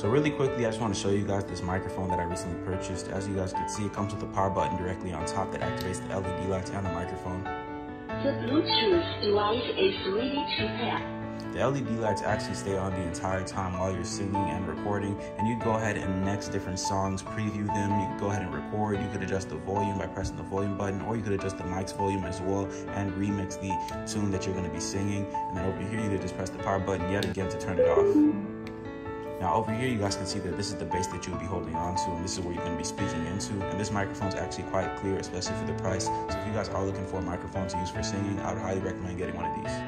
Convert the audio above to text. So really quickly, I just want to show you guys this microphone that I recently purchased. As you guys can see, it comes with a power button directly on top that activates the LED lights and the microphone. The Bluetooth device is ready to pair. The LED lights actually stay on the entire time while you're singing and recording, and you go ahead and mix different songs, preview them, you can go ahead and record, you could adjust the volume by pressing the volume button, or you could adjust the mic's volume as well and remix the tune that you're going to be singing. And then over here, you could just press the power button yet again to turn it off. Now over here, you guys can see that this is the bass that you'll be holding on to, and this is where you're going to be speaking into. And this microphone is actually quite clear, especially for the price. So if you guys are looking for a microphone to use for singing, I would highly recommend getting one of these.